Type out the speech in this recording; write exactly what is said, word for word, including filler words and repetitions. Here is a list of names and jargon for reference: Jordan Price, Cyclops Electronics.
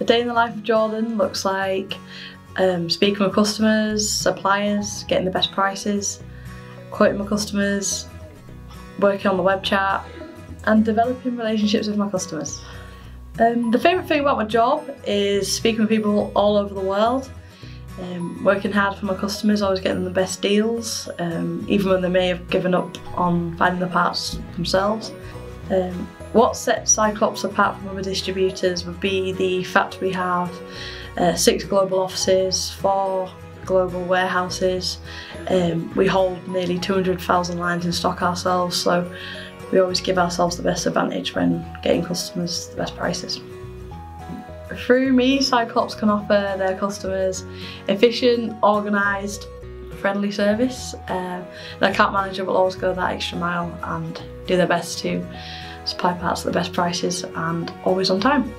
The day in the life of Jordan looks like um, speaking with customers, suppliers, getting the best prices, quoting my customers, working on the web chat, and developing relationships with my customers. Um, the favourite thing about my job is speaking with people all over the world, um, working hard for my customers, always getting the best deals, um, even when they may have given up on finding the parts themselves. Um, what sets Cyclops apart from other distributors would be the fact we have uh, six global offices, four global warehouses, um, we hold nearly two hundred thousand lines in stock ourselves, so we always give ourselves the best advantage when getting customers the best prices. Through me, Cyclops can offer their customers efficient, organised, friendly service. Uh, and our account manager will always go that extra mile and do their best to supply parts at the best prices and always on time.